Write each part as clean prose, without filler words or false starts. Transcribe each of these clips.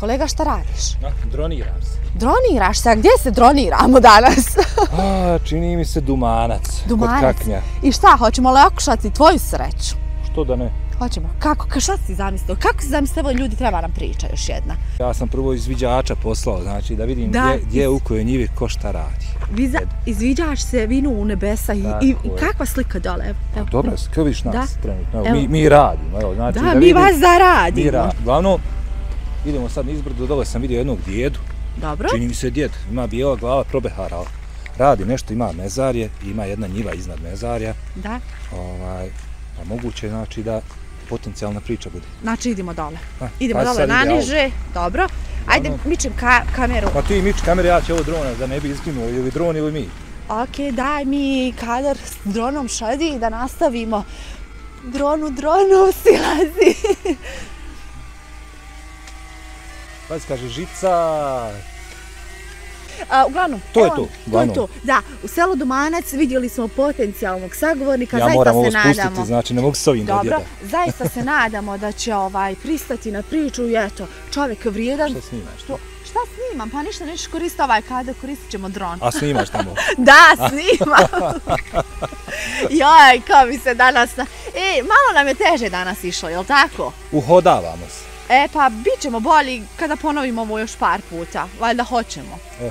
Kolega, šta radiš? Droniram se. Droniraš se? A gdje se droniramo danas? Čini mi se Dumanac. Dumanac? Kod Kaknja. I šta, hoćemo li okušati tvoju sreću? Što da ne? Hoćemo. Kako? Šta si zamislio? Kako si zamislio? Ljudi, treba nam priča još jedna. Ja sam prvo izviđača poslao, znači da vidim gdje u kojoj njivi ko šta radi. Izviđač se vinu u nebesa i kakva slika dole. Dobro, kako vidiš nas trenutno? Mi radimo. Da, mi vas zaradimo. Glavno, idemo sad nizbrdo, dole sam vidio jednog djedu. Dobro. Čini mi se djed, ima bijela glava, probeharala. Radi nešto, ima mezarje, ima jedna njiva iznad mezarja. Da. Pa moguće, znači, da potencijalna priča bude. Znači, idemo dole. Idemo dole naniže, dobro. Ajde, mičem kameru. Pa ti mič kameru, ja ću ovo drona, da ne bi izginuo, ili dron ili mi. Okej, daj mi kadar s dronom Šadi da nastavimo. Dronu, silazi. Pazi, kaže, žica. Uglavnom, to je to. Da, u selu Dumanac vidjeli smo potencijalnog sagovornika, zaista se nadamo. Ja moram ovo spustiti, znači ne mogu s ovim da djeda. Dobro, zaista se nadamo da će pristati na priču i eto, čovjek vrijedan. Šta snimaš? Šta snimam? Pa ništa, nećeš koristiti ovaj kadar, koristit ćemo dron. A snimaš tamo? Da, snimam. Joj, kao mi se danas... E, malo nam je teže danas išlo, jel tako? Uhodavamo se. E, pa bit ćemo bolji kada ponovimo ovo još par puta. Valjda hoćemo. E,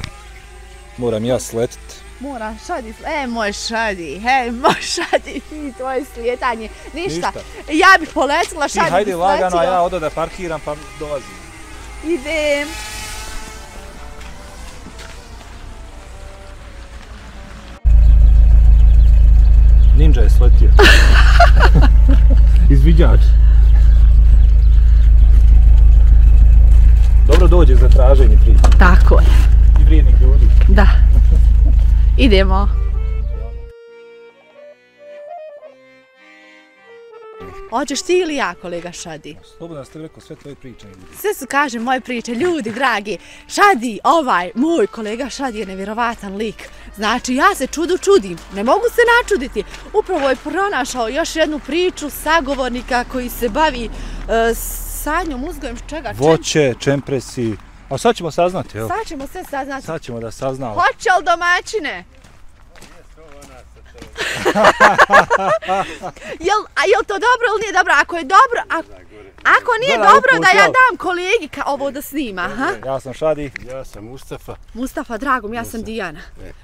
moram ja sletiti. Moram, Šadi, moj Šadi, tvoje slijetanje, ništa. Ja bih poletila, Šadi bi sletila. Ti hajde lagano, a ja odo da parkiram pa dolazim. Idem. Ninja je sletio. Izviđač. Dobro dođe za traženje priče. Tako je. I vrijednih ljudi. Da. Idemo. Hoćeš ti ili ja, kolega Šadi? Slobodno ste rekao sve tvoje priče. Sve su, kažem, moje priče. Ljudi, dragi, Šadi, moj kolega Šadi je nevjerovatan lik. Znači, ja se čudim. Ne mogu se načuditi. Upravo je pronašao još jednu priču sagovornika koji se bavi sanjom, uzgojem, čega? Voće, čempresi. A sad ćemo saznati, evo. Sad ćemo sve saznati. Sad ćemo da saznamo. Hoće li domaćine? Jel to dobro ili nije dobro? Ako je dobro, ako nije dobro, da ja dam kolegi ovo da snima. Ja sam Šadi. Ja sam Mustafa. Mustafa, drago mi, ja sam Dijana.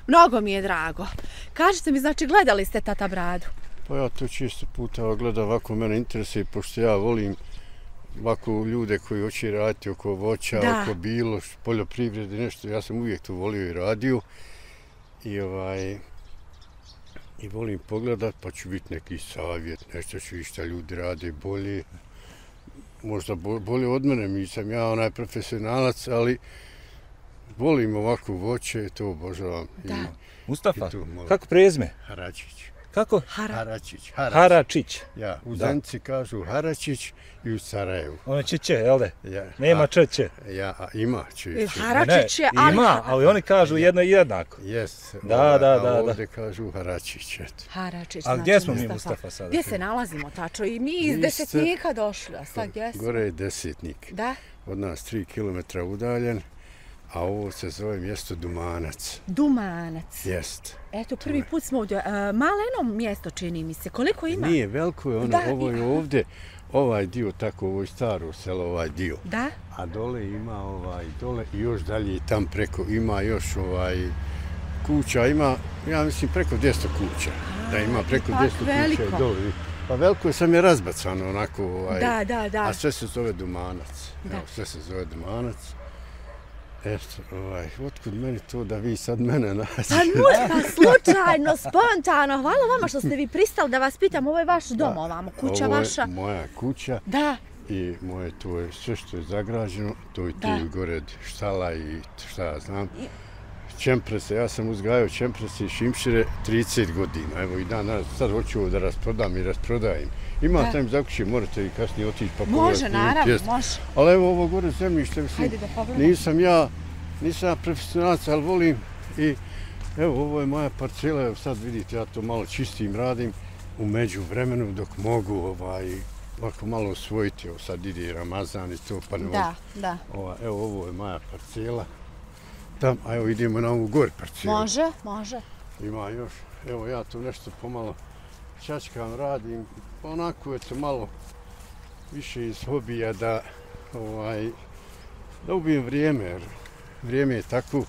Mnogo mi je drago. Kažete mi, znači, gledali ste Tata Bradu? Pa ja to često puta gledam, ovako mene interesuje, pošto ja volim ovako ljude koji hoće raditi oko voća, oko bilo, poljoprivrede, nešto. Ja sam uvijek to volio i radio. I volim pogledat, pa ću biti neki savjet, nešto ću viš šta ljudi rade bolje. Možda bolje od mene, nisam ja onaj profesionalac, ali volim ovako voće, to obožavam. Mustafa, kako prezime? Haračić. Kako? Haračić. Haračić. Ja, u Zemci kažu Haračić i u Sarajevu. Ono je čiće, jel de? Nema čeće. Ja, ima čiće. Haračić je, ali... Ima, ali oni kažu jedno i jednako. Jes, a ovdje kažu Haračić. Haračić, znači Mustafa. A gdje smo mi, Mustafa, sada? Gdje se nalazimo, tačno? I mi iz Desetnika došli, a sad gdje smo? Gore je Desetnik. Da? Od nas 3 kilometra udaljen. A ovo se zove mjesto Dumanac. Dumanac. Jest. Eto, prvi put smo ovdje. Maleno mjesto, čini mi se. Koliko ima? Nije, veliko je ono. Ovo je ovdje, ovaj dio tako, ovo je staro selo, ovaj dio. Da. A dole ima dole i još dalje i tam preko ima još kuća. Ima, ja mislim, preko 200 kuća. Da, ima preko 200 kuća dole. Pa veliko je, sam je razbacano onako. Da. A sve se zove Dumanac. Evo, sve se zove Dumanac. Eto, otkud meni to da vi sad mene nađete? Pa Mustafa, slučajno, spontano, hvala vama što ste vi pristali da vas pitam, ovo je vaš dom ovamo, kuća vaša. Ovo je moja kuća i moje to je sve što je zagrađeno, to je tu gore štala i šta ja znam. Čemprese, ja sam uzgajao čemprese i šimšire 30 godina, evo i dan, sad hoću ovo da rasprodam i rasprodajem. Ima tam za kuće, morate i kasnije otići pa pogledati. Može, naravno, može. Ali evo ovo gore zemljište, nisam ja profesionalac, ali volim i evo ovo je moja parcela, evo sad vidite, ja to malo čistim, radim, u međuvremenu dok mogu ovako malo usvojiti. Sad ide Ramazan i to, pa ne mogu. Evo, ovo je moja parcela. Tam, a evo idemo na ovu gore parcelu. Može, može. Ima još. Evo, ja tu nešto pomalo čačkam, radim. Onako je to malo više iz hobija da ubijem vrijeme, jer vrijeme je tako.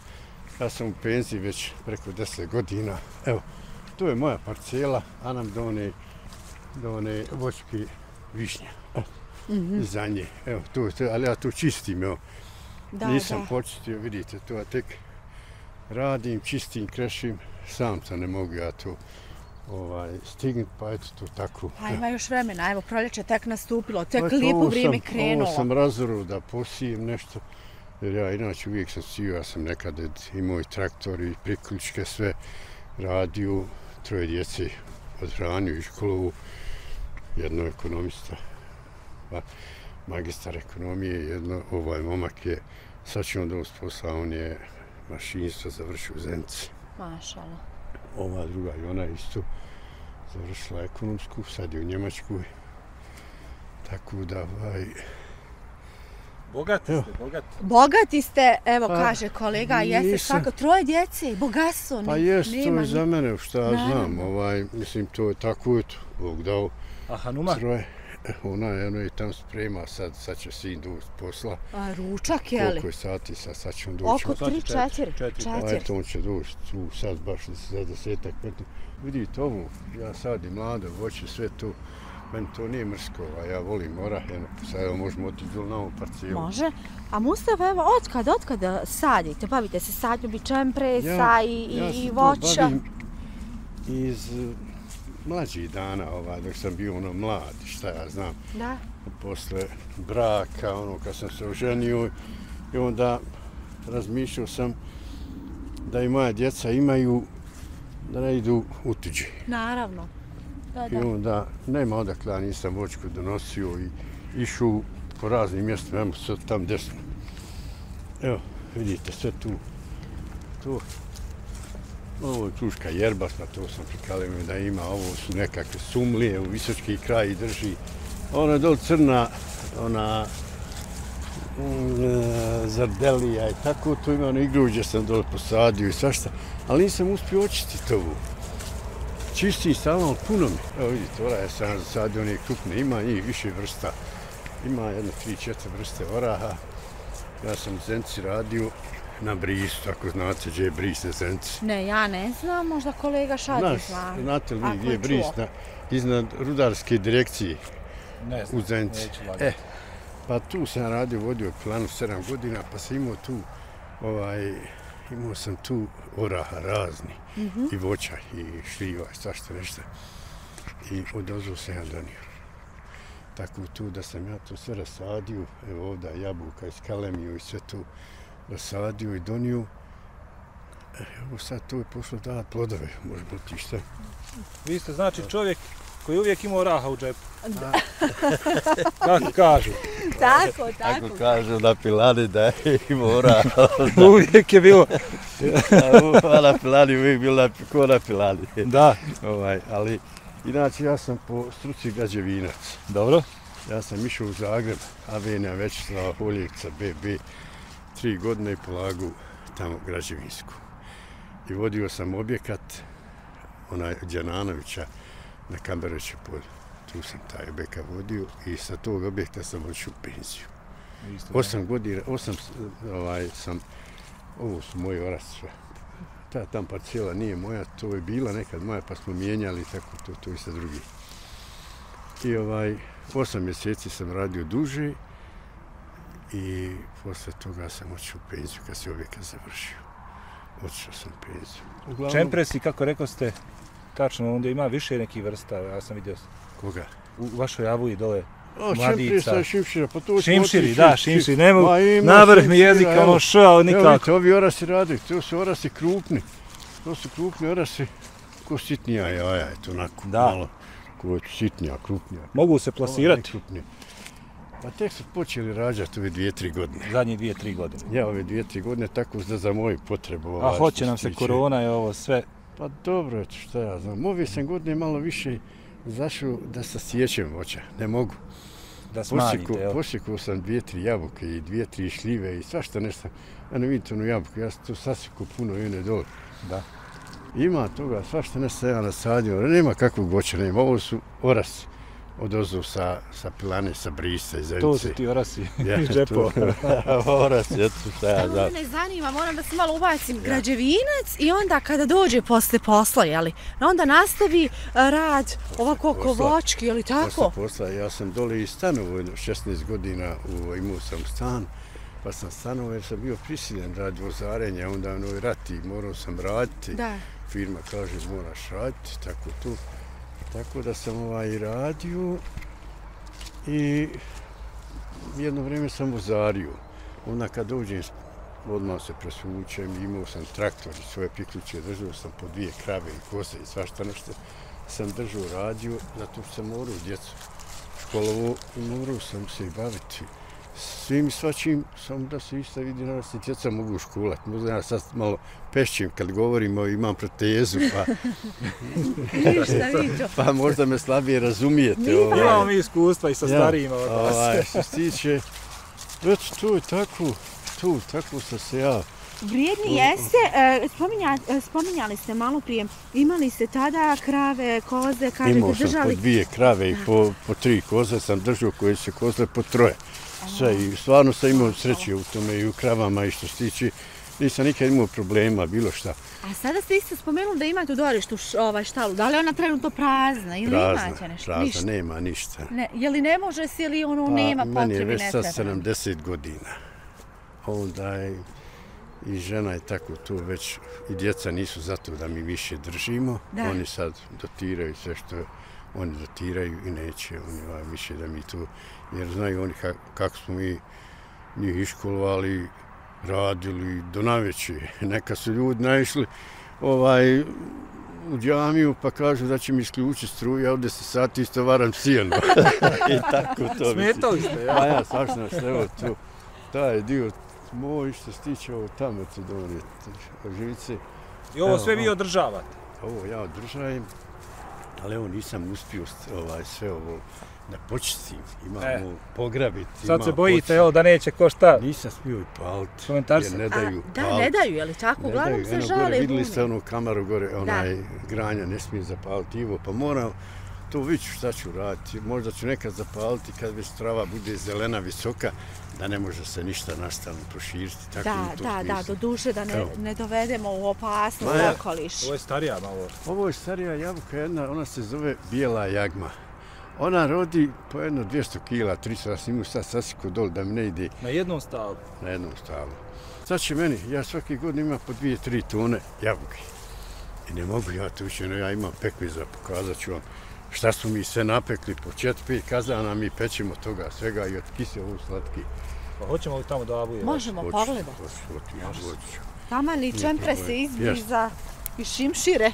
Ja sam u penziji već preko 10 godina. Evo, to je moja parcela, a nam do one voćke višnja. Za nje. Evo, ali ja to čistim, evo. Nisam počistio, vidite, to ja tek radim, čistim, krešim. Sam sam ne mogu ja to stignut, pa eto to tako. Pa ima još vremena, evo, proljeće tek nastupilo, tek lijepo vrijeme krenulo. Ovo sam razorao da posijem nešto. Jer ja inače uvijek sam sio, ja sam nekada imao i traktor i priključke, sve radio, troje djece odhranio i školu, jedno ekonomista, magistar ekonomije, jedno momak je, sad će on doći posla, on je mašinstvo završio u Zemci. Mašala. Ova druga i ona isto završila ekonomsku, sad je u Njemačkoj, tako da... Bogati ste, bogati. Bogati ste, evo kaže kolega, jeste svako, troje djece, bogatstvo, nema. Pa jeste, to je za mene, šta ja znam, mislim, to je tako, eto, Bog dao. A Hanuma? Ona je tam sprema, sad će sin doći posla. A ručak, jeli? Koliko je sati, sad će on doći. Oko 3-4. Pa eto, on će doći tu, sad baš za 10-15. Vidite ovo, ja sad i mlado, voće, sve to. Meni to nije mrsko, a ja volim orah, evo možemo otići dole na ovu parcelu. Može. A Mustafa, evo, otkada sadite? Bavite se sadnjom i čempresa i voća? Ja se to bavim iz mlađih dana, dok sam bio ono mlad, šta ja znam. Da. Posle braka, ono, kad sam se oženio, i onda razmišljao sam da i moja djeca imaju, da ne idu u tuđi. Naravno. I onda nema odakle, ja nisam voćku donosio i išu po raznim mjestima, evo sad tam desno. Evo, vidite, sve tu. Ovo je kruška jerbasna, to sam prikalio mi da ima, ovo su nekakve sumlije, u visočki kraj drži. Ona je dol crna, ona zardelija i tako, tu ima ono igruđe sam dole posadio i svašta, ali nisam uspio očistiti ovu. Čistim stalno, ali puno mi. Evo vidite, oraha je sad one krupne, ima njih više vrsta. Ima jedno 3-4 vrste oraha. Ja sam u Zenci radio na Brizu, tako znate gdje je Briz na Zenci. Ne, ja ne znam, možda kolega Šadi zna. Znate li vi gdje je Briz? Iznad rudarske direkcije u Zenci. Ne znam, neću lagati. Pa tu sam radio, vodio pilanu 7 godina, pa sam imao tu imao sam tu oraha razni, i voća, i šljiva, i svašta nešto. I odozvao sam ja donio. Tako tu da sam ja to sve rasadio, evo ovdje jabuka iz kalemiju i sve to rasadio i donio. Evo sad to je pošlo davati plodove, možemo ti šta. Vi ste znači čovjek koji je uvijek imao oraha u džepu. Kako kažu. Tako kažu na pilani da je imao oraha. Uvijek je bilo. Na pilani, uvijek bilo ko na pilani. Da. Ali, inače, ja sam po struci građevinac. Dobro. Ja sam išao u Zagreb, Avenija Većeslava, Holjevca, BB, 3 godine i polagu tamo građevinsku. I vodio sam objekat, onaj Đananovića, na Kamberoviću polju. Tu sam taj objekat vodio i sa tog objekta sam odšao u penziju. 8 godina, sam, ovo su moji oraci sve. Ta tam parcela nije moja, to je bila nekad moja, pa smo mijenjali tako to i sa drugim. I 8 mjeseci sam radio duže i posle toga sam odšao u penziju kad se objekat završio. Odšao sam u penziju. Čempresi, kako rekao ste, tačno, onda ima više nekih vrsta, ja sam vidio. Koga? U vašoj avuji dole, mladica. Šimšira, pa to... Šimširi, da, šimširi, ne mogu, navrh mi jezika, ono šao, nikako. Evo vidite, ovi orasi radi, to su orasi krupni, to su krupni orasi, ko sitnija jaja, eto onako, malo, ko je sitnija, krupnija. Mogu se plasirati. Pa tek su počeli rađati ove 2-3 godine. Zadnje 2-3 godine. Ja, ove 2-3 godine, tako da za moju potrebu. A hoće nam se korona i ovo sve... Pa dobro, šta ja znam, ove sam godine malo više zašu da se sjećam voća, ne mogu. Da smanjite, jel? Pošikao sam 2-3 jabuke i 2-3 šljive i svašta nešto. Ja ne vidite onu jabuku, ja sam tu sasiku puno i one dole. Da. Ima toga, svašta nešto ja nasadio, nema kakvog voća, nema. Ovo su orasi. Odozvu sa pilane, sa Briza i Zemci. To su ti orasi iz džepova. Orasi, ja ću šta ja znam. Mene zanima, moram da se malo ubacim, građevinac i onda kada dođe posle posla, jeli, onda nastavi rad ovako oko vočki, jeli tako? Posle posla, ja sam dole i stanovoj, 16 godina imao sam stan, pa sam stanovoj jer sam bio prisiljen rad vozarenja, onda ono rati, morao sam raditi, firma kaže moraš raditi, tako to. Tako da sam radio i jedno vrijeme sam vozario. Onda kad dođem, odmah se presučem, imao sam traktor i svoje priključke, držao sam po 2 krave i koze i svašta nešto. Sam držao radio, zato što sam morao djecu školovo i morao sam se baviti svim i svačim, samo da se isto vidi, da se djeca mogu školati. Možda ja sad malo pešćim kad govorimo, imam protezu, pa možda me slabije razumijete. Imamo mi iskustva i sa starijima. Što se tiče, to je tako sam se ja... Vrijedni jeste, spominjali ste malo prije, imali ste tada krave, koze, kažete držali... Imao sam po 2 krave i po 3 koze sam držao, koje se kozle po 3. I stvarno sam imao sreće u tome i u kravama i što se tiče, nisam nikad imao problema, bilo šta. A sada ste isto spomenuli da imate u dvorištu štalu, da li je ona trenutno prazna ili imate nešto? Prazna, nema ništa. Je li ne može se ili ono nema potrebi? Meni je već sad 70 godina. Onda je i žena je tako tu već i djeca nisu zato da mi više držimo. Oni sad dotiraju sve što je. Oni dotiraju i neće, oni više da mi tu, jer znaju oni kako smo mi njih iškolovali, radili do naveče. Neka su ljudi naišli u džamiju pa kažu da će mi isključiti struju, a ovdje se sati isto varam sijeno. I tako to. Smetali ste, ja? A ja, svačno, evo tu, taj dio moj što se tiče ovo tamo te dovolje, živice. I ovo sve vi održavate? Ovo ja održajem. Ali evo nisam uspio sve ovo da počistim, imamo pograbiti. Sad se bojite da neće ko šta? Nisam smio i paliti, jer ne daju paliti. Da, ne daju, jel' tako? Uglavnom se žale. Vidjeli ste onu kamaru gore, onaj granja ne smije zapaliti Ivo, pa moram to vidjeti šta ću raditi. Možda ću nekad zapaliti kad već trava bude zelena, visoka, da ne može se ništa nastavno proširiti. Da, do duše da ne dovedemo u opasnost okoliš. Ovo je starija malo. Ovo je starija jabuka jedna, ona se zove bijela jagma. Ona rodi po jedno 200 kila, 300, ja sam imao sad sasiko dole da mi ne ide. Na jednom stavu? Na jednom stavu. Sad će meni, ja svaki godin imam po 2-3 tone jabuke. I ne mogu ja to više, ja imam pekviza, pokazat ću vam. Šta smo mi sve napekli, po 4-5 kazana mi pečimo toga svega i od kise ovu slatki. Pa hoćemo li tamo da abuje? Možemo pogledati. Tama ni čempre se izbliza i šimšire.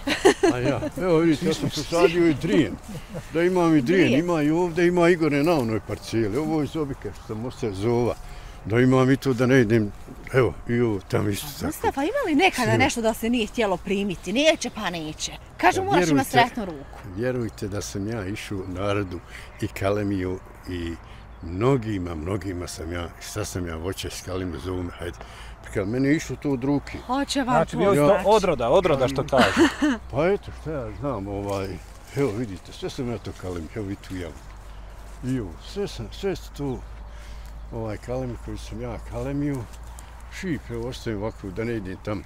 A ja, evo vidite, ja sam posadio i drijen. Da imam i drijen, ima i ovdje, ima i gore na onoj parcijeli. Ovo je iz obike što sam ostaje zova. Da imam i to da ne idem, evo, i ovo tamo isto tako. Mustafa, ima li nekada nešto da se nije htjelo primiti? Neće pa neće. Kažu, moraš ima sretnu ruku. Vjerujte da sam ja išao u narodu i kalemiju i mnogima sam ja, šta sam ja voće s kalemiju zovu me, hajde. Kad meni je išao to od ruke. Hoće vam to znači. Odroda što kažu. Pa eto šta ja znam, evo vidite, sve sam ja to kalemiju, evo i tu javu. I ovo, sve sam to... Ovaj kalemi koji sam ja kalemio, šip, evo ostavim ovako da ne idem tamo.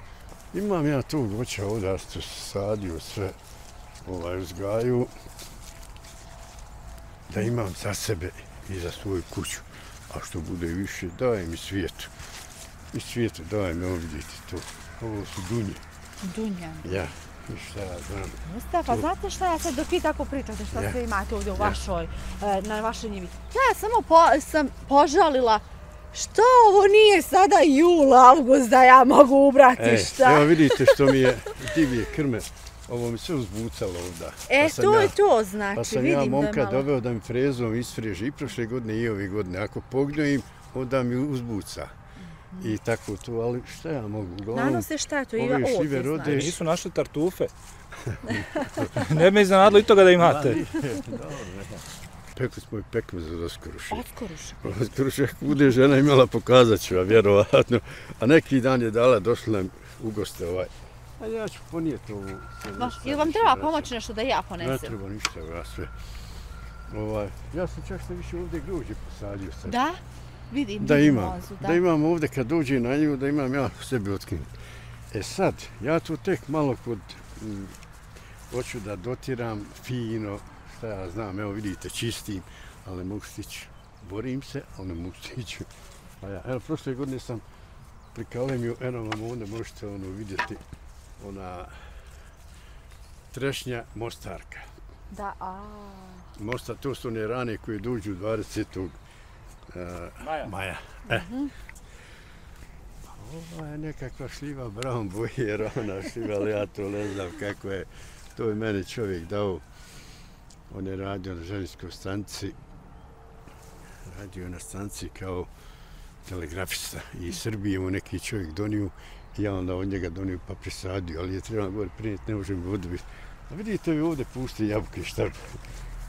Imam ja tog voća ovdje, što se sadio sve, uzgaju, da imam za sebe i za svoju kuću. A što bude više, dajem i svijetu. I svijetu dajem, evo vidite to. Ovo su dunje. Dunja. Ja, i šta ja znam. Mustafa, znate šta ja sad dok vi tako pričate, šta sve imate ovdje na vašoj njivi? Ja samo sam požalila što ovo nije sada jul, august da ja mogu ubrati šta. Evo vidite što mi je divlje krme, ovo mi se uzbucalo ovdje. E to je to znači, vidim da je malo. Pa sam ja momka doveo da mi frezom isfreži i prošle godine i ove godine. Ako pognjojim, onda mi uzbuca. i tako tu, ali šta ja mogu? Nadam se šta to, Iva, ovdje znaš. Nisu našli tartufe. Ne me iznenadilo i toga da imate. Pekli smo i pekme za raskoruše. Raskoruše? Raskoruše, kude je žena imala, pokazat ću, a vjerovatno. A neki dan je dala, došli nam u goste ovaj. A ja ću ponijeti ovu. Ili vam treba pomoći nešto da ja ponesem? Ne treba ništa, ja sve. Ja sam čak što više ovdje grožđe posadio sad. Da? Vidim, da imam ovdje kad dođe na nju, da imam ja sebi otkinuti. E sad, ja tu tek malo kod, hoću da dotiram fino, šta ja znam, evo vidite, čistim, ali ne mogu stići. Borim se, ali ne mogu stići. Pa ja, evo, prošle godine sam prikalemio, eno vam ovdje možete vidjeti, ona trešnja Mostarka. Da, Mostar, to su one rane koje dođu 20. Maja. Ovo je nekakva šljiva brown boje, ravna šljiva, ali ja to ne znam kako je. To je mene čovjek dao. On je radio na željinskoj stanici. Radio na stanici kao telegrafista. I Srbije mu neki čovjek donio. Ja onda od njega donio pa prisadio, ali je trebalo gore prinijeti, ne možem vodu biti. A vidite vi ovdje pusti jabuke,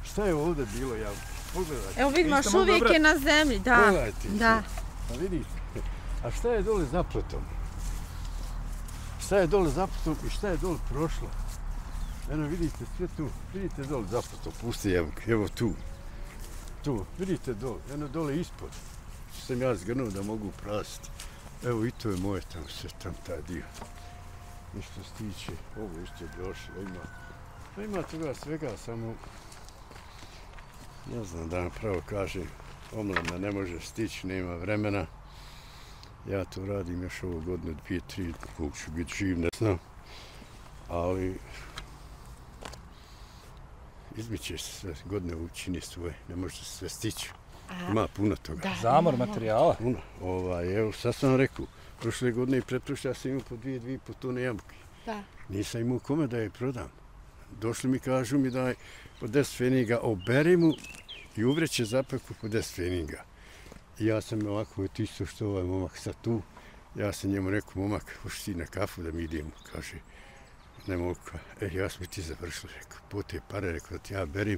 šta je ovdje bilo jabuke? Pogledajte. Evo vidimo, još uvijek je na zemlji, da. Pogledajte. A vidite, a šta je dole zapletom? Šta je dole zapletom i šta je dole prošlo? Eno vidite, sve tu, vidite dole zapletom, pusti jabuke, evo tu. Tu, vidite dole, eno dole ispod. Što sam ja zgrnuo da mogu prasiti. Evo i to je moje tamo sve, tam taj dio. Nešto stiče, ovo isto je došlo, ima toga svega, samo... Ne znam da vam pravo kažem, omladna ne može stići, nema vremena. Ja to radim još ovo godine, 2-3, koliko ću biti živ, ne znam. Ali... Izmiče se sve, godine učini svoje, ne može se sve stići. Ima puno toga. Zamor materijala. Puno. Evo, sad sam vam rekao, prošle godine i pretprošle ja sam imao po 2-2,5 tone jabuke. Nisam imao kome da je prodam. Došli mi, kažu mi daj po 10 feninga, oberi mu i u vreće zapaku po 10 feninga. I ja sam ovako, eto isto što ovaj momak sad tu, ja sam njemu rekao, momak, hoćeš ti na kafu da mi idemo, kaže, ne mogu, ja sam mi ti završila, rekao, po te pare, rekao da ti ja berim,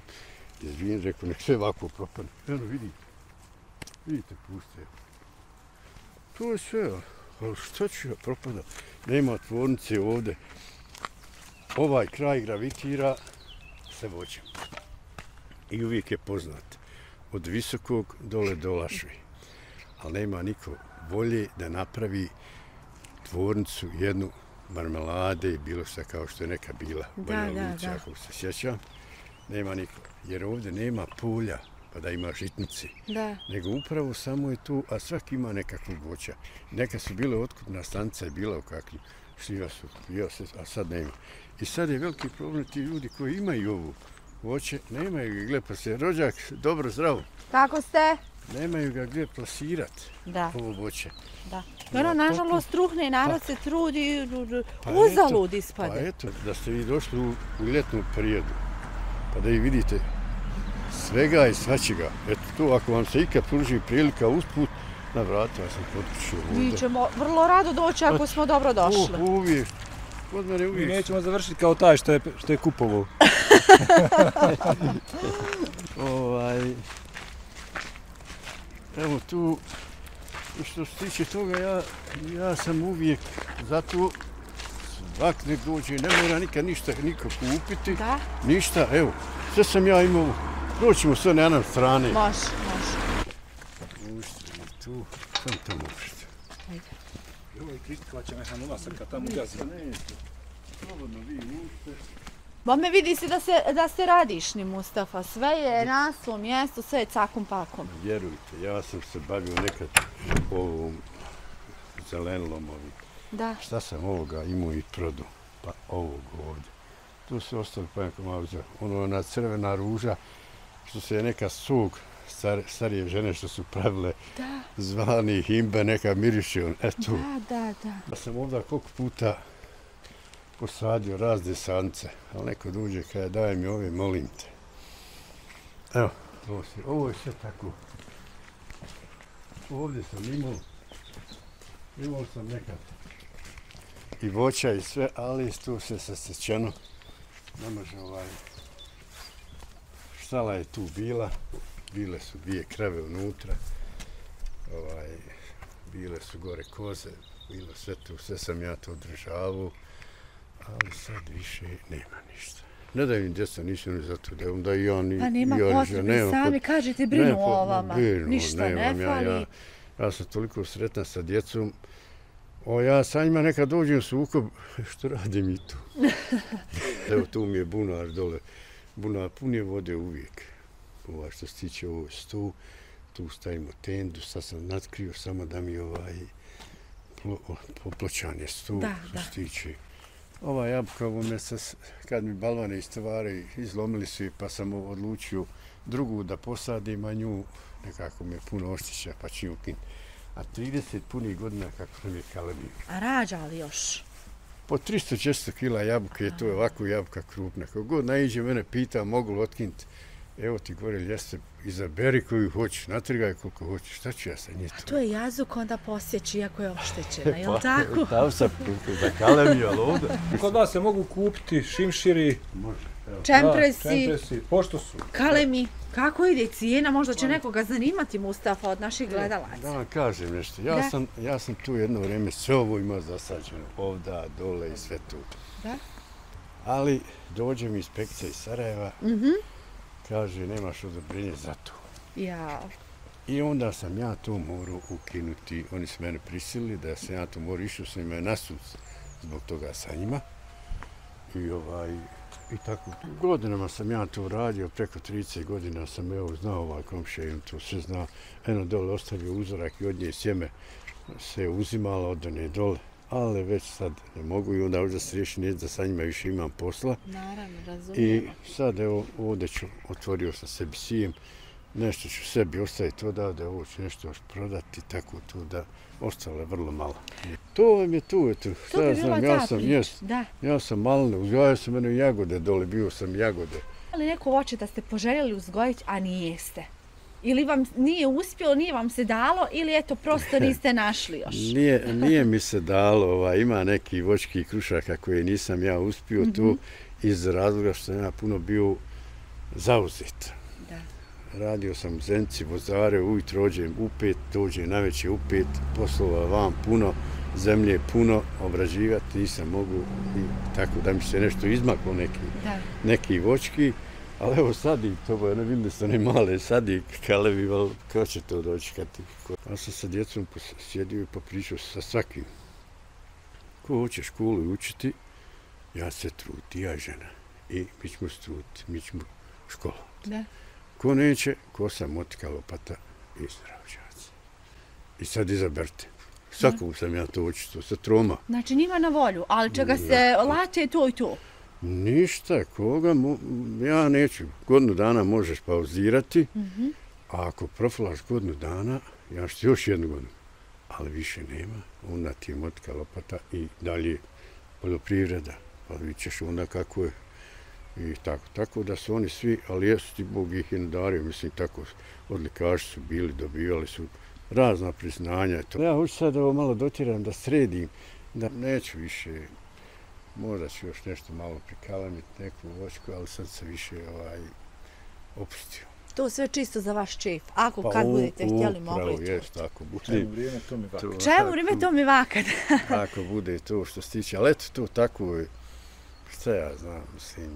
izvijem, rekao, nek sve ovako propane. Eno, vidite, puste. To je sve, ali šta ću ja propada? Nema tvornice ovdje. Ovaj kraj gravitira sa voćem i uvijek je poznat, od Visokog dole do Lašve, ali nema niko volje da napravi tvornicu jednu marmelade i bilo šta kao što je neka bila Banja Luka, ako se sjećam, nema niko, jer ovdje nema polja pa da ima žitnici, nego upravo samo je tu, a svaki ima nekakvog voća. Neka su bile otkupna stanca i bila u kakvim, šljiva su, a sad nema. I sad je veliki problem ti ljudi koji imaju ovo voće, nemaju ga gdje plasirati. Rođak, dobro, zdravo. Kako ste? Nemaju ga gdje plasirati ovo voće. Ono, nažalost, truhne, narod se trudi, uzalud ispade. Pa eto, da ste vi došli u ljetnu periodu, pa da i vidite svega i svačega. Eto to, ako vam se ikad pruži prilika usput, na vratu, ja sam podkućio ovdje. Mi ćemo vrlo rado doći ako smo dobro došli. Uvijek. Kod mene uvijek. Mi nećemo završiti kao taj što je kupovao. Evo tu, što se tiče toga, ja sam uvijek zato svak nek dođe, ne mora nikad ništa niko kupiti. Ništa, evo, sve sam ja imao, proćemo sve na jednom strane. Može. Tu, sam tamo upršte. Evo i Kristikova će neka nula srka tamo ugazila. Slobodno vi ušte. Bome vidi se da se radišni, Mustafa. Sve je na svom mjestu, sve je cakom pakom. Vjerujte, ja sam se bavio nekad ovom zelenlom ovim. Šta sam ovoga imao i prodao? Pa ovog ovdje. Tu su ostali pojemkom avđa. Ono ona crvena ruža, što se je neka sug starije žene što su pravile zvani himbe, neka miriši on, eto. Ja sam ovdje koliko puta posadio razne sance, ali neko dođe kada daje mi ove, molim te. Evo, ovo je sve tako. Ovdje sam imao Imao sam nekad i voća i sve, ali tu se sasjećeno. Ne može štala je tu bila, bile su dvije krave unutra, bile su gore koze, bilo sve tu, sve sam ja to održavao, ali sad više nema ništa. Ne da im djeca nisu ni zato da onda i oni... Pa nema potrebe, sami kažete brinu o vama, ništa ne fali. Ja sam toliko sretna sa djecom. Ja sa njima nekad dođem u sukob, što radim i tu. Evo tu mi je bunar dole, bunar punije vode uvijek. Što se tiče ovoj stu, tu stavimo tendu, sad sam natkrio samo da mi popločan je stu, što se tiče. Ova jabuka, kad mi balvane iz tovare izlomili su i pa sam odlučio drugu da posadim, a nju nekako mi je puno oštećena pa ću ukinuti. A 30 punih godina kako nam je kalemio. A rađa li još? Po 300-400 kila jabuke je to ovako jabuka krupna. Kako god naiđe mene pita mogu li otkinuti, evo ti gore ljeste, izaberi koju hoćeš, natrgaj koliko hoćeš, šta ću ja sa njih to? A to je jazuk onda posjeći iako je oštećena, je li tako? Tam sam zakalemio, ali ovdje. Kod vas se mogu kupiti šimširi, čempresi, pošto su. Kalemi. Kako ide cijena? Možda će nekoga zanimati, Mustafa, od naših gledalaca. Da vam kažem nešto. Ja sam tu jedno vrijeme sve ovo imao zasađeno. Ovda, dole i sve tu. Ali dođe mi inspekcija iz Sarajeva. Kaže, nemaš odobrenje za to. I onda sam ja to morao ukinuti. Oni su mene prisilili da sam ja to morao. Išao sam imao nasud zbog toga sa njima. I tako. Godinama sam ja to radio, preko 30 godina sam znao ovaj komšija, ili to sve zna. Eno dole ostavio uzorak i od nje sjeme se uzimalo, od one dole. Ali već sad ne mogu i onda ovdje se riješi nešto da sa njima više imam posla. Naravno, razumijemo. I sad evo ovdje ću, otvorio sam sebi sijem, nešto ću sebi ostaviti odavde, ovo ću nešto još prodati, tako tu da ostalo je vrlo malo. To vam je tu, eto, šta ja znam, ja sam maline, uzgajao sam mene jagode dole, bio sam jagode. Ali neko hoće da ste poželjeli uzgojiti, a nijeste? Ili vam nije uspjelo, nije vam se dalo, ili eto, prosto niste našli još? Nije mi se dalo, ima neki voćki krušaka koje nisam ja uspio tu iz razloga što sam ja puno bio zauzet. Radio sam u Zenci Bozare, ujutro ođem u 5, dođem na večer u 5, poslova vam puno, zemlje puno, obrađivati nisam mogu, tako da mi se nešto izmaklo neki voćki, ali evo sadik, to je ne vidim da su ne male sadik, kalevi, ali ko će to doći kad ti? Ja sam sa djecom sjedio i popričao sa svakim. Ko hoće školu učiti, ja se truti, ja žena, i mi ćemo se truti, mi ćemo školovati. Ko neće, kosa, motika, lopata i zdravđac. I sad izaberte. Svakom sam ja to očito, sa troma. Znači njima na volju, ali čega se late to i to? Ništa, koga, ja neću. Godinu dana možeš pauzirati, a ako proflaš godinu dana, ja ću još jednu godinu. Ali više nema, onda ti je motika, lopata i dalje poljoprivreda. Pa vidit ćeš onda kako je. I tako da su oni svi, ali jesu ti Bog ih je nadario, mislim tako, odlikaši su bili, dobivali su razna priznanja. Ja hoću sad ovo malo dotiram da sredim, da neću više, možda ću još nešto malo prikalamiti, neku voćku, ali sad se više opustio. To sve čisto za vaš čef, ako kad budete htjeli mogli to. Ješ, tako bude. Čemu vrijeme to mi vakat. Ako bude to što stiče, ali eto to tako je. Šta ja znam, mislim...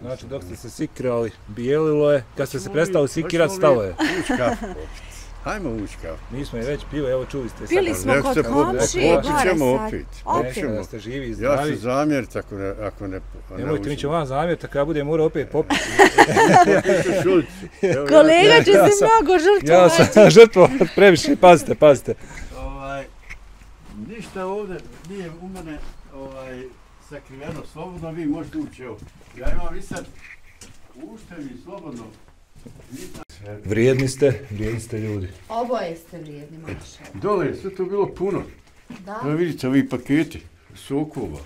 Znači, dok ste se sikirali, bijelilo je. Kad ste se prestali sikirat, stalo je. Ući kafu popiti. Hajmo ući kafu. Nismo je već pili, evo čuli ste sad. Pili smo kod komši i gore sad. Opit ćemo opit. Nekada da ste živi i zdravi. Ja ću zamjeriti ako ne... Nemojte, mi ću vam zamjeriti, ako ja budem morao opet popiti. Kolega će se mnogo žrtvovati. Ja sam žrtvovati previše, pazite. Ništa ovdje nije u mene... Sakriveno, slobodno vi možete ući, evo. Ja imam i sad, ušte mi slobodno. Vrijedni ste ljudi. Oboje ste vrijedni, maša. Dole je sve to bilo puno. Da? Evo vidite ovi paketi, sokova,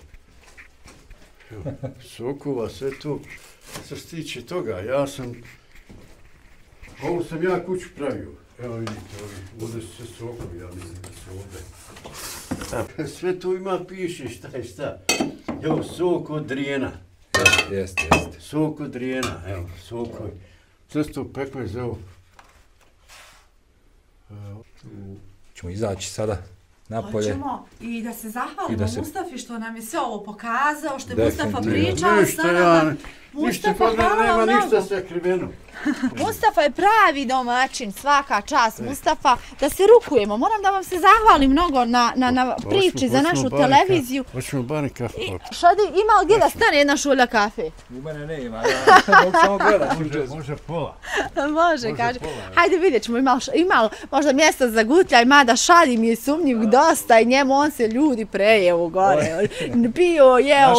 sve to. Što se tiče toga, ja sam... Ovo sam ja kuću pravio. Evo vidite, ovdje su sve sokovi, ja mislim da su ovdje. Sve tu ima piše šta je šta. Evo, sok od rijena. Jeste, jeste. Sok od rijena, evo, sokovi. Cesto pekmez, evo. Ćemo izaći sada napolje. Hoćemo i da se zahvalimo Mustafi što nam je sve ovo pokazao, što je Mustafa pričao sa nama. Mustafa, hvala mnogo. Mustafa je pravi domaćin, svaka čast Mustafa, da se rukujemo. Moram da vam se zahvalim mnogo na priči za našu televiziju. Hoćemo barem kafe. Šadi, ima li gdje da stane jedna šolja kafe? U mene ne ima, dok samo gledam. Može pola. Može, kaže. Hajde vidjet ćemo, ima možda mjesta za gutljaj, mada Šadi mi je sumnjiv dosta i njemu on se ljudi prejevo gore. Pio, jeo.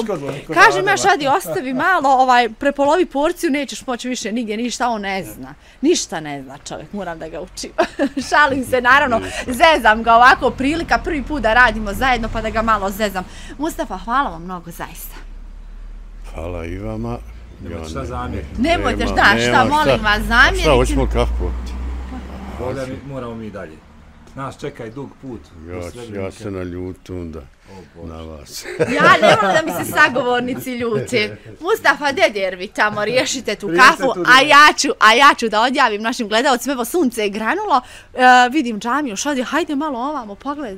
Kaže ima Šadi, ostavi malo, prepolovi porciju, nećeš moći više nigdje ništa. On ne zna. Ništa ne zna čovjek, moram da ga učim. Šalim se, naravno, zezam ga ovako, prilika prvi put da radimo zajedno pa da ga malo zezam. Mustafa, hvala vam mnogo, zaista. Hvala i vama. Nemojte šta zamjeriti. Nemojte šta, molim vas zamjeriti. Šta, hoćemo kako? Voda moramo mi dalje. Nas čeka i dug put. Ja se naljutim onda na vas. Ja ne volim da mi se sagovornici ljute. Mustafa, dedervi tamo, riješite tu kafu, a ja ću da odjavim našim gledalcima. Evo, sunce je granulo, vidim džamiju, Šadi, hajde malo ovamo,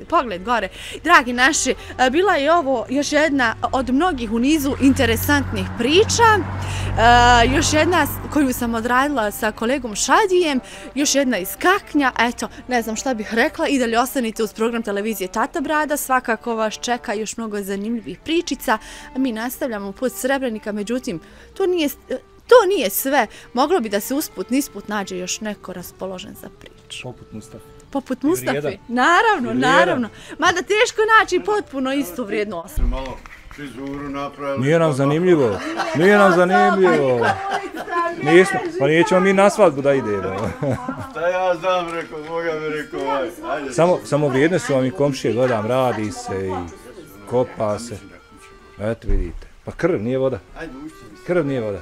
pogled gore. Dragi naši, bila je ovo još jedna od mnogih u nizu interesantnih priča, još jedna koju sam odradila sa kolegom Šadijem, još jedna iz Kaknja, eto, ne znam šta bih rekla, i dalje ostanite uz program televizije Tata Brada, svakako vas čeka još mnogo zanimljivih pričica. Mi nastavljamo put Srebrenika, međutim, to nije sve. Moglo bi da se usput, nisput nađe još neko raspoložen za priču. Poput Mustafa. Poput Mustafi, naravno, naravno. Mada teško naći potpuno istu vrijednost. Nije nam zanimljivo, nije nam zanimljivo. Pa nećemo mi na svadbu da idemo. Šta ja znam, rekao, Boga mi rekao. Samo vrijedne su vam i komšije, gledam, radi se i kopa se. Eto vidite, pa krv nije voda. Krv nije voda.